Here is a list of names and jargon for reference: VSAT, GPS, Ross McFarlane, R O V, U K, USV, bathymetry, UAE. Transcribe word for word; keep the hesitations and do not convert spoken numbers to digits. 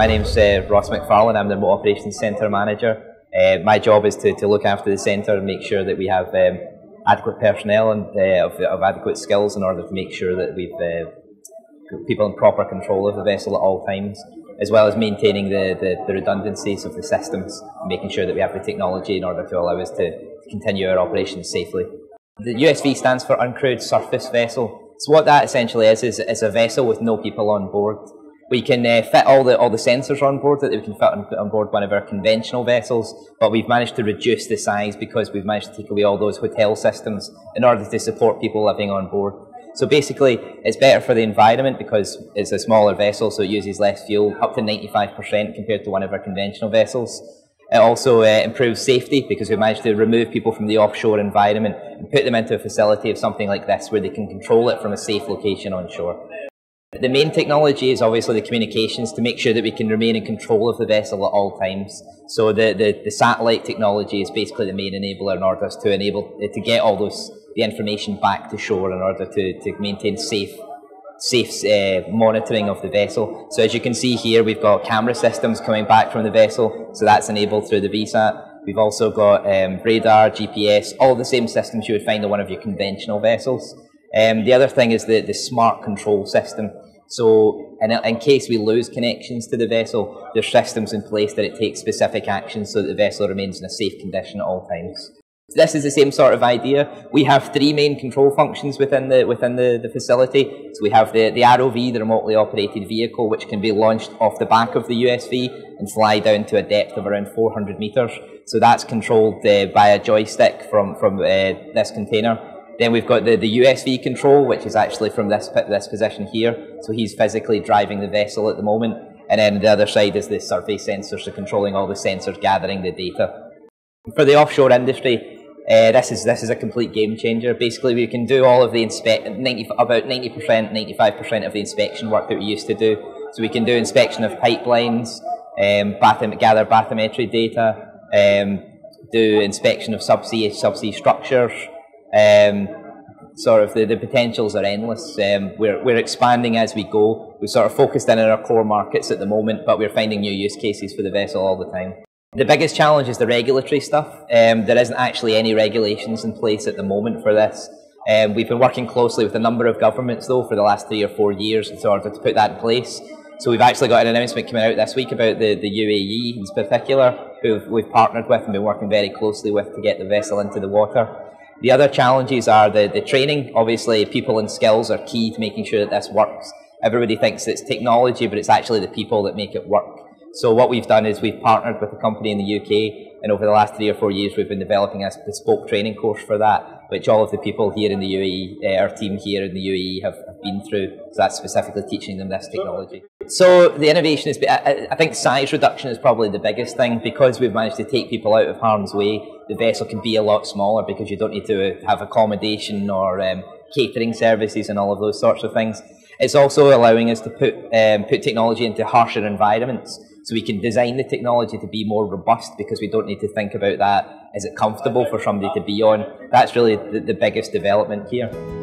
My name's uh, Ross McFarlane. I'm the Remote Operations Centre Manager. Uh, my job is to, to look after the centre and make sure that we have um, adequate personnel and uh, of, of adequate skills in order to make sure that we've uh, got people in proper control of the vessel at all times, as well as maintaining the, the, the redundancies of the systems, making sure that we have the technology in order to allow us to continue our operations safely. The U S V stands for Uncrewed Surface Vessel. So what that essentially is, is it's a vessel with no people on board. We can uh, fit all the, all the sensors on board that we can fit on, on board one of our conventional vessels, but we've managed to reduce the size because we've managed to take away all those hotel systems in order to support people living on board. So basically, it's better for the environment because it's a smaller vessel, so it uses less fuel, up to ninety-five percent compared to one of our conventional vessels. It also uh, improves safety because we managed to remove people from the offshore environment and put them into a facility of something like this where they can control it from a safe location on shore. The main technology is obviously the communications to make sure that we can remain in control of the vessel at all times. So the, the, the satellite technology is basically the main enabler in order to enable to get all those the information back to shore in order to, to maintain safe safe uh, monitoring of the vessel. So as you can see here, we've got camera systems coming back from the vessel, so that's enabled through the V SAT. We've also got um, radar, G P S, all the same systems you would find on one of your conventional vessels. Um, the other thing is the, the smart control system. So in, in case we lose connections to the vessel, there's systems in place that it takes specific actions so that the vessel remains in a safe condition at all times. This is the same sort of idea. We have three main control functions within the within the, the facility. So we have the, the R O V, the remotely operated vehicle, which can be launched off the back of the U S V and fly down to a depth of around four hundred metres. So that's controlled uh, by a joystick from, from uh, this container. Then we've got the, the U S V control, which is actually from this, this position here. So he's physically driving the vessel at the moment. And then the other side is the survey sensors, so controlling all the sensors, gathering the data. For the offshore industry, Uh, this is this is a complete game changer. Basically, we can do all of the inspect ninety about ninety percent, ninety-five percent of the inspection work that we used to do. So we can do inspection of pipelines, um, bathym gather bathymetry data, um, do inspection of subsea subsea structures. Um, sort of the, the potentials are endless. Um, we're we're expanding as we go. We're sort of focused in on our core markets at the moment, but we're finding new use cases for the vessel all the time. The biggest challenge is the regulatory stuff. Um, there isn't actually any regulations in place at the moment for this. Um, we've been working closely with a number of governments though for the last three or four years in order to put that in place. So we've actually got an announcement coming out this week about the, the U A E in particular, who we've partnered with and been working very closely with to get the vessel into the water. The other challenges are the, the training. Obviously, people and skills are key to making sure that this works. Everybody thinks it's technology, but it's actually the people that make it work. So what we've done is we've partnered with a company in the U K, and over the last three or four years we've been developing a bespoke training course for that, which all of the people here in the U A E, uh, our team here in the U A E have, have been through. So that's specifically teaching them this technology. So the innovation is, I, I think size reduction is probably the biggest thing. Because we've managed to take people out of harm's way, the vessel can be a lot smaller because you don't need to have accommodation or um, catering services and all of those sorts of things. It's also allowing us to put, um, put technology into harsher environments. So we can design the technology to be more robust because we don't need to think about that. Is it comfortable for somebody to be on? That's really the, the biggest development here.